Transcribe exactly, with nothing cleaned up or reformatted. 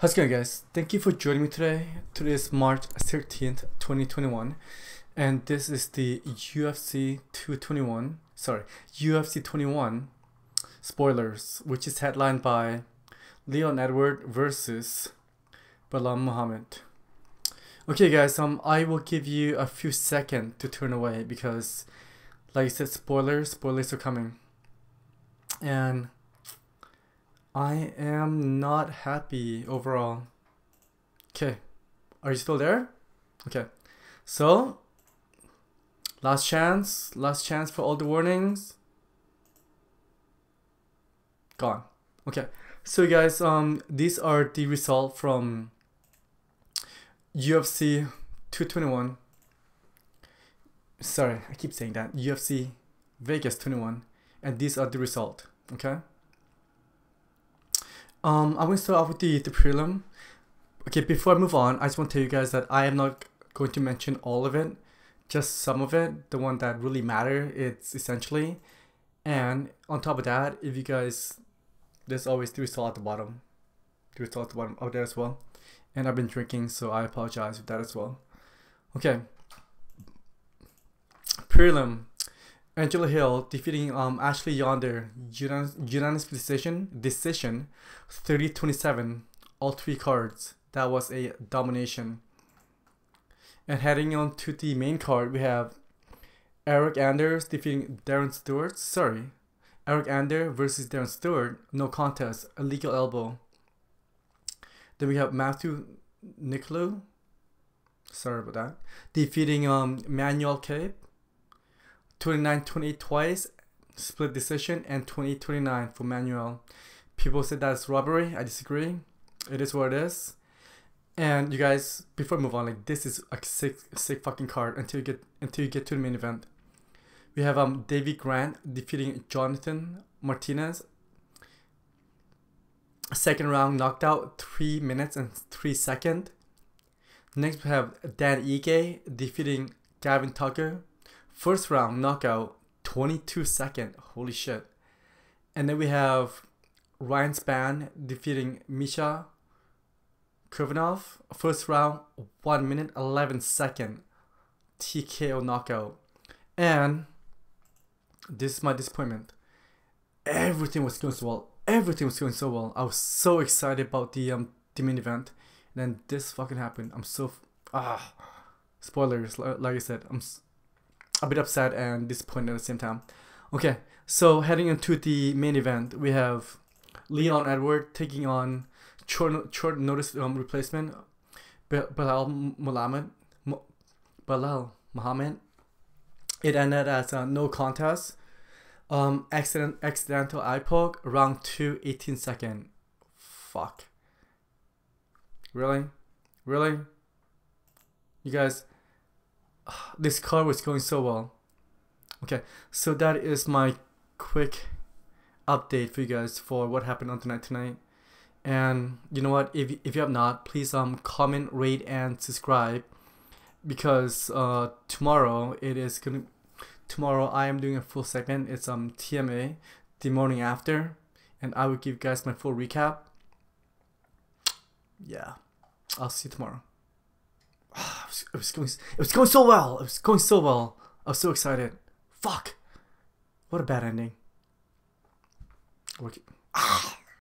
How's it going, guys? Thank you for joining me today. Today is March thirteenth, twenty twenty-one, and this is the U F C two twenty-one, sorry, U F C twenty-one spoilers, which is headlined by Leon Edwards versus Belal Muhammad. Okay, guys, um, I will give you a few seconds to turn away because, like I said, spoilers, spoilers are coming, and I am not happy overall. Okay, are you still there? Okay, so last chance, last chance for all the warnings. Gone. Okay, so guys, um, these are the result from U F C two twenty-one. Sorry, I keep saying that. U F C Vegas twenty-one, and these are the result. Okay. Um, I'm going to start off with the, the prelim. Okay, before I move on, I just want to tell you guys that I am not going to mention all of it, just some of it, the one that really matter, it's essentially. And on top of that, if you guys, there's always the result at the bottom. The result at the bottom out there as well. And I've been drinking, so I apologize for that as well. Okay. Prelim. Angela Hill defeating um, Ashley Yonder, unanimous decision, decision thirty twenty-seven, all three cards. That was a domination. And heading on to the main card, we have Eric Anders defeating Darren Stewart. Sorry, Eric Anders versus Darren Stewart, no contest, a legal elbow. Then we have Matthew Nicolo, sorry about that, defeating um, Manuel Cape. twenty-nine twenty-eight twice, split decision, and twenty-eight twenty-nine for Manuel. People said that's robbery. I disagree. It is what it is. And you guys, before I move on, like, this is a sick, sick fucking card until you get until you get to the main event. We have um David Grant defeating Jonathan Martinez. Second round knocked out, three minutes and three seconds. Next we have Dan Ige defeating Gavin Tucker. First round knockout, twenty-two second, holy shit. And then we have Ryan Spann defeating Misha Kovanov. First round, one minute, eleven second, T K O knockout. And this is my disappointment. Everything was going so well. Everything was going so well. I was so excited about the, um, the main event. And then this fucking happened. I'm so, ah, spoilers, like I said, I'm so a bit upset and disappointed at the same time. Okay, so heading into the main event, we have Leon Edwards taking on short, short notice um, replacement Belal Muhammad. Belal Muhammad. It ended as a no contest. Um, accident, accidental eye poke. Round two, eighteen second. Fuck. Really? Really? You guys, this card was going so well. Okay, so that is my quick update for you guys for what happened on tonight tonight. And you know what? If if you have not, please um comment, rate, and subscribe, because uh tomorrow it is gonna. Tomorrow I am doing a full segment. It's um T M A, the morning after, and I will give you guys my full recap. Yeah, I'll see you tomorrow. It was going, it was going so well. It was going so well. I was so excited. Fuck. What a bad ending. Okay. Ah.